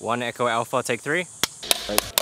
1 Echo Alpha, take 3. Right.